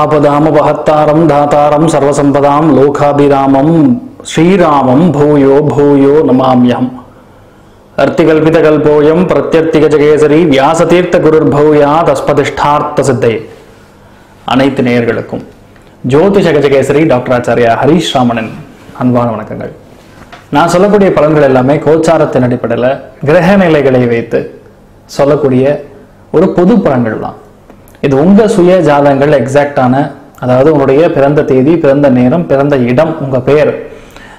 आपदाम वहत्तारं धातारं सर्वसंपदां लोकाभिरामं श्रीरामं भूयो भूयो नमाम्यहम्। अर्तिकल्पितकल्पोऽयं प्रत्यर्तिगजकेसरी व्यासतीर्थगुरुर्भूयात् अस्मदिष्टार्थ सिद्धये। अनैत्तु नेयர்களுக்கும் ஜோதிஷ கஜகேசரி டாக்டர் ஆச்சாரியா ஹரிஷ் ராமணன் அன்பான வணக்கங்கள். நான் சொல்லக்கூடிய பலன்கள் எல்லாமே கோச்சாரத்தின் அடிப்படையில் கிரக நிலைகளை வைத்து சொல்லக்கூடிய ஒரு பொது பலன்கள் தான். இது உங்கள் சுய ஜாதகங்கள் எக்ஸாக்டான, அதாவது உங்களுடைய பிறந்த தேதி, பிறந்த நேரம், பிறந்த இடம், உங்கள் பேர்,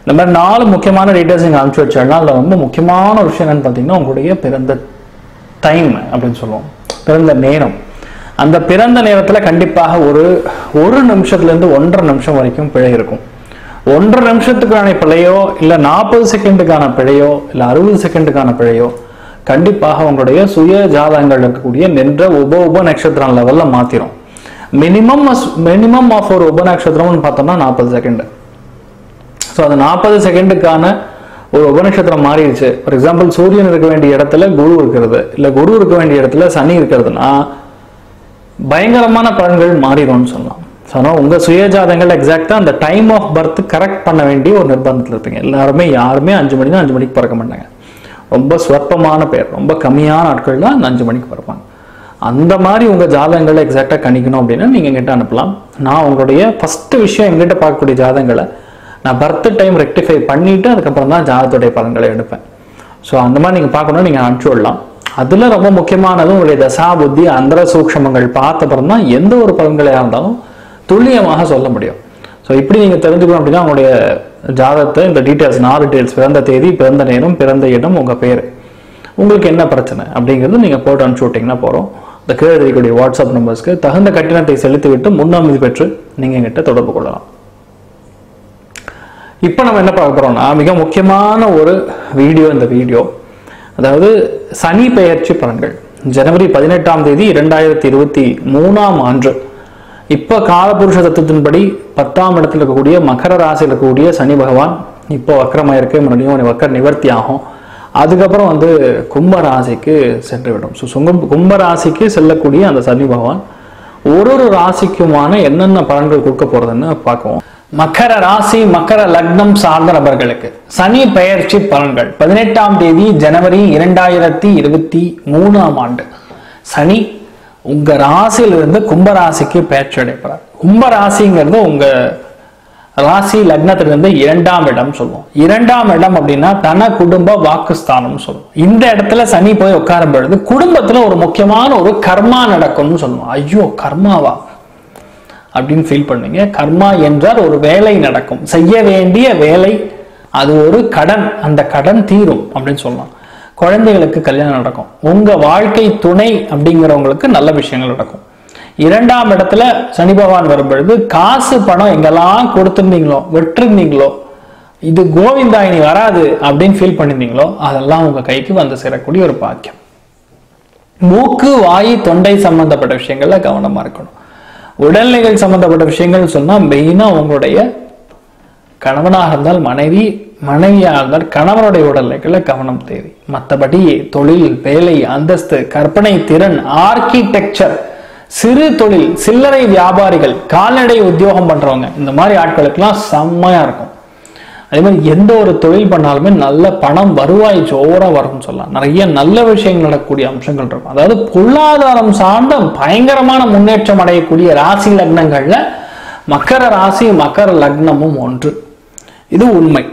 இந்த மாதிரி 4 முக்கியமான டீட்டெயில்ஸ் நீங்கள் அனுப்பிச்சு வச்சோம்னா அதில் ரொம்ப முக்கியமான ஒரு விஷயம் என்னன்னு பார்த்தீங்கன்னா உங்களுடைய பிறந்த டைம் அப்படின்னு சொல்லுவோம், பிறந்த நேரம். அந்த பிறந்த நேரத்தில் கண்டிப்பாக ஒரு நிமிஷத்துலேருந்து 1.5 நிமிஷம் வரைக்கும் பிழை இருக்கும். 1.5 நிமிஷத்துக்கான பிழையோ, இல்லை 40 செகண்டுக்கான பிழையோ, இல்லை 60 செகண்டுக்கான பிழையோ கண்டிப்பாக உங்களுடைய சுய ஜாதகங்கள் இருக்கக்கூடிய நின்ற உப நட்சத்திரம் லெவலில் மாற்றிடும். மினிமம் ஆஃப் ஒரு உப நட்சத்திரம்னு பார்த்தோம்னா 40 செகண்டு. ஸோ அது 40 செகண்டுக்கான ஒரு உப நட்சத்திரம் மாறிடுச்சு. ஃபார் எக்ஸாம்பிள், சூரியன் இருக்க வேண்டிய இடத்துல குரு இருக்கிறது, இல்லை குரு இருக்க வேண்டிய இடத்துல சனி இருக்கிறதுனா பயங்கரமான பலன்கள் மாறிடும்னு சொல்லலாம். ஸோ ஆனால் உங்கள் சுய ஜாதகங்கள் எக்ஸாக்டாக அந்த டைம் ஆஃப் பர்த் கரெக்ட் பண்ண வேண்டிய ஒரு நிர்பந்தத்தில் இருப்பீங்க. எல்லாருமே யாருமே 5 மணிக்கு பிறக்க மாட்டாங்க. ரொம்ப ஸ்வற்பமான பேர், ரொம்ப கம்மியான ஆட்கள் தான் 5 மணிக்கு பிறப்பாங்க. அந்த மாதிரி உங்கள் ஜாதகங்களை எக்ஸாக்டாக கணிக்கணும் அப்படின்னா நீங்கள் எங்கிட்ட அனுப்பலாம். நான் உங்களுடைய ஃபஸ்ட்டு விஷயம் எங்கிட்ட பார்க்கக்கூடிய ஜாதகங்களை நான் பர்த் டைம் ரெக்டிஃபை பண்ணிவிட்டு அதுக்கப்புறம் தான் ஜாதகத்துடைய பலன்களை எடுப்பேன். ஸோ அந்த மாதிரி நீங்கள் பார்க்கணும்னா நீங்கள் அனுப்பிச்சு விடலாம். அதில் ரொம்ப முக்கியமானது உங்களுடைய தசா புத்தி அந்தர சூக்ஷமங்கள் பார்த்தப்பறம் தான் எந்த ஒரு பலன்களையாக இருந்தாலும் துல்லியமாக சொல்ல முடியும். ஸோ இப்படி நீங்கள் தெரிஞ்சுக்கணும் அப்படின்னா உங்களுடைய ஜாதகத்தை இந்த டீட்டெயில்ஸ் 4 டீட்டெயில்ஸ், பிறந்த தேதி, பிறந்த நேரம், பிறந்த இடம், உங்கள் பேர், உங்களுக்கு என்ன பிரச்சனை அப்படிங்கிறது நீங்கள் போட்டு அனுப்பிச்சு விட்டிங்கன்னா போகிறோம். இந்த கீழே இருக்கக்கூடிய வாட்ஸ்அப் நம்பர்ஸ்க்கு தகுந்த கட்டணத்தை செலுத்திவிட்டு முன்னனுமதி பெற்று நீங்கள் எங்கிட்ட தொடர்பு கொள்ளலாம். இப்போ நம்ம என்ன பார்க்க போகிறோம்னா மிக முக்கியமான ஒரு வீடியோ. இந்த வீடியோ அதாவது சனி பெயர்ச்சி பலன்கள் ஜனவரி 18ஆம் தேதி 2023ஆம் ஆண்டு. இப்போ காலபுருஷ தத்துவத்தின்படி 10ஆம் இடத்துல இருக்கக்கூடிய மகர ராசியில் இருக்கக்கூடிய சனி பகவான் இப்போ வக்கரமாக இருக்க, மறுபடியும் வக்கர நிவர்த்தி ஆகும். அதுக்கப்புறம் வந்து கும்பராசிக்கு சென்றுவிடும். ஸோ கும்பராசிக்கு செல்லக்கூடிய அந்த சனி பகவான் ஒரு ராசிக்குமான என்னென்ன பலன்கள் கொடுக்க போகிறதுன்னு பார்க்குவோம். மகர ராசி மகர லக்னம் சார்ந்த நபர்களுக்கு சனி பெயர்ச்சி பலன்கள் 18ஆம் தேதி ஜனவரி 2023ஆம் ஆண்டு சனி உங்க ராசியிலிருந்து கும்பராசிக்கு பெயர்ச்சி அடைகிறார். கும்பராசிங்கிறது உங்க ராசி லக்னத்திலிருந்து 2ஆம் இடம் சொல்லுவோம். 2ஆம் இடம் அப்படின்னா தன குடும்ப வாக்குஸ்தானம் சொல்லுவோம். இந்த இடத்துல சனி போய் உட்காரும் பொழுது குடும்பத்துல ஒரு முக்கியமான ஒரு கர்மா நடக்கும்னு சொல்லுவோம். ஐயோ கர்மாவா அப்படின்னு ஃபீல் பண்ணுங்க. கர்மா என்றால் ஒரு வேலை நடக்கும், செய்ய வேண்டிய வேலை, அது ஒரு கடன், அந்த கடன் தீரும் அப்படின்னு சொல்லலாம். குழந்தைகளுக்கு கல்யாணம் நடக்கும், உங்க வாழ்க்கை துணை அப்படிங்கிறவங்களுக்கு நல்ல விஷயங்கள் நடக்கும். 2ஆம் இடத்துல சனி பகவான் வரும்பொழுது காசு பணம் எங்கெல்லாம் கொடுத்துருந்தீங்களோ, விட்டுருந்தீங்களோ, இது கோவிந்தா இனி வராது அப்படின்னு ஃபீல் பண்ணியிருந்தீங்களோ அதெல்லாம் உங்க கைக்கு வந்து சேரக்கூடிய ஒரு பாக்கியம். மூக்கு வாய் தொண்டை சம்பந்தப்பட்ட விஷயங்கள்ல கவனமா இருக்கணும். உடல்நிலைகள் சம்பந்தப்பட்ட விஷயங்கள் சொன்னா மெயினா உங்களுடைய கணவனாக இருந்தால் மனைவி, மனைவியாக இருந்தால் கணவனுடைய உடல்நிலைகளை கவனம் தேவை. மற்றபடி தொழில், வேலை, அந்தஸ்து, கற்பனை திறன், ஆர்கிடெக்சர், சிறு தொழில், சில்லறை வியாபாரிகள், கால்நடை உத்தியோகம் பண்றவங்க, இந்த மாதிரி ஆட்களுக்கெல்லாம் செம்மையா இருக்கும். அதே மாதிரி எந்த ஒரு தொழில் பண்ணாலுமே நல்ல பணம், வருவாய் ஜோரா வரும்னு சொல்லலாம். நிறைய நல்ல விஷயங்கள் நடக்கக்கூடிய அம்சங்கள் இருக்கும். அதாவது பொருளாதாரம் சார்ந்த பயங்கரமான முன்னேற்றம் அடையக்கூடிய ராசி லக்னங்கள்ல மகர ராசி மகர லக்னமும் ஒன்று. இது உண்மை.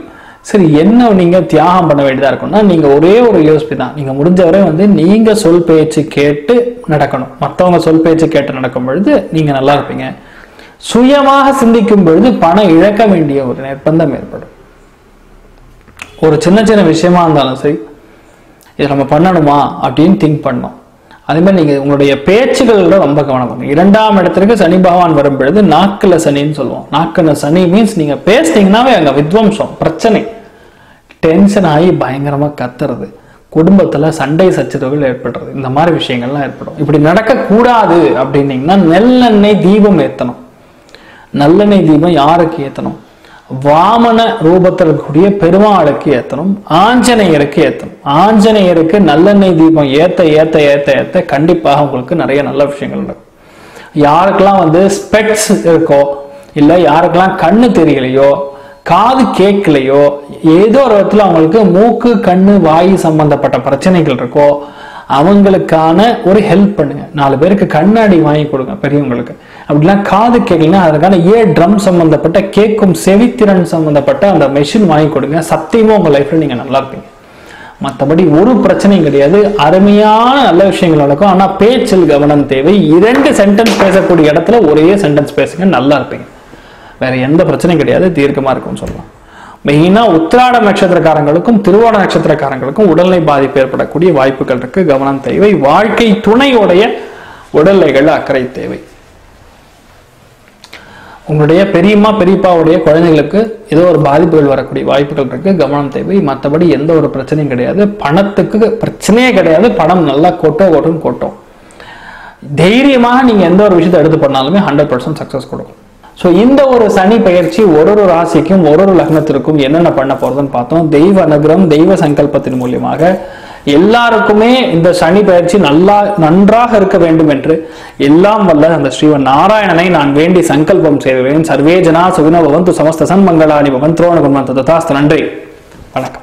சரி, என்ன நீங்க தியாகம் பண்ண வேண்டியதா இருக்கும்னா நீங்க ஒரே ஒரு யோசிப்பி தான். நீங்க முடிஞ்சவரை வந்து நீங்க சொல் பேச்சு கேட்டு நடக்கணும். மற்றவங்க சொல் பேச்சு கேட்டு நடக்கும் பொழுது நீங்க நல்லா இருப்பீங்க. சுயமாக சிந்திக்கும் பொழுது பணம் இழக்க வேண்டிய ஒரு நிர்பந்தம் ஏற்படும். ஒரு சின்ன சின்ன விஷயமா இருந்தாலும் சரி, இதை நம்ம பண்ணணுமா அப்படின்னு திங்க் பண்ணணும். அதே மாதிரி நீங்க உங்களுடைய பேச்சுகள்ல ரொம்ப கவனம் பண்ணுங்க. 2ஆம் இடத்திற்கு சனி பகவான் வரும் பொழுது நாக்குல சனின்னு சொல்லுவோம். நாக்குல சனி மீன்ஸ் நீங்க பேசினீங்கன்னாவே அங்க வித்வம்சம், பிரச்சனை, டென்ஷன் ஆகி பயங்கரமா கத்துறது, குடும்பத்துல சண்டை சச்சரவுகள் ஏற்படுறது, இந்த மாதிரி விஷயங்கள்லாம் ஏற்படும். இப்படி நடக்கக்கூடாது அப்படின்னீங்கன்னா நல்லெண்ணெய் தீபம் ஏத்தணும். நல்லெண்ணெய் தீபம் யாருக்கு ஏத்தணும்? வாமன ரூபத்தில் இருக்கக்கூடிய பெருமாளுக்கு ஏத்தனும், ஆஞ்சநேயருக்கு ஏத்தனும். ஆஞ்சநேயருக்கு நல்லெண்ணெய் தீபம் ஏத்த ஏத்த ஏத்த ஏத்த கண்டிப்பாக உங்களுக்கு நிறைய நல்ல விஷயங்கள் நடக்கும். யாருக்கெல்லாம் வந்து ஸ்பெக்ஸ் இருக்கோ இல்ல யாருக்கெல்லாம் கண்ணு தெரியலையோ காது கேட்கலையோ ஏதோ ஒரு விதத்துல அவங்களுக்கு மூக்கு கண்ணு வாய் சம்பந்தப்பட்ட பிரச்சனைகள் இருக்கோ அவங்களுக்கான ஒரு ஹெல்ப் பண்ணுங்க. 4 பேருக்கு கண்ணாடி வாங்கி கொடுங்க பெரியவங்களுக்கு. அப்படிலாம் காது கேட்கலனா அதற்கான இயர் ட்ரம் சம்பந்தப்பட்ட கேக்கும் செவித்திறன் சம்பந்தப்பட்ட அந்த மெஷின் வாங்கி கொடுங்க. சத்தியமா உங்க லைஃப்ல நீங்க நல்லா இருப்பீங்க. மற்றபடி ஒரு பிரச்சனையும் கிடையாது. அருமையான நல்ல விஷயங்கள் நடக்கும். ஆனா பேச்சில் கவனம் தேவை. 2 சென்டென்ஸ் பேசக்கூடிய இடத்துல ஒரே சென்டென்ஸ் பேசுங்க, நல்லா இருப்பீங்க. வேற எந்த பிரச்சனையும் கிடையாது, தீர்க்கமா இருக்கும்னு சொல்லலாம். மெயினா உத்திராட நட்சத்திரக்காரங்களுக்கும் திருவோண நட்சத்திரக்காரங்களுக்கும் உடல்நிலை பாதிப்பு ஏற்படக்கூடிய வாய்ப்புகள் இருக்கு. கவனம் தேவை. வாழ்க்கை துணையோடைய உடல்நிலைகள் அக்கறை தேவை. உங்களுடைய பெரியம்மா பெரியப்பாவுடைய குழந்தைகளுக்கு ஏதோ ஒரு பாதிப்புகள் வரக்கூடிய வாய்ப்புகள் இருக்கு. கவனம் தேவை. மற்றபடி எந்த ஒரு பிரச்சனையும் கிடையாது. பணத்துக்கு பிரச்சனையே கிடையாது. பணம் நல்லா கொட்டும். தைரியமாக நீங்க எந்த ஒரு விஷயத்தை எடுத்து பண்ணாலுமே 100% சக்சஸ் கொடுக்கும். ஸோ இந்த ஒரு சனி பயிற்சி ஒரு ராசிக்கும் ஒரு லக்னத்திற்கும் என்னென்ன பண்ண போறதுன்னு பார்த்தோம். தெய்வ அனுகிரகம் தெய்வ சங்கல்பத்தின் மூலியமாக எல்லாருக்குமே இந்த சனி பயிற்சி நன்றாக இருக்க வேண்டும் என்று எல்லாம் வல்ல அந்த ஸ்ரீவன் நாராயணனை நான் வேண்டி சங்கல்பம் செய்வேன். சர்வேஜனா சுகினோ பவந்து சமஸ்த சன்மங்களானி பவன் திரோணகுணவன் ததாஸ்து. நன்றி, வணக்கம்.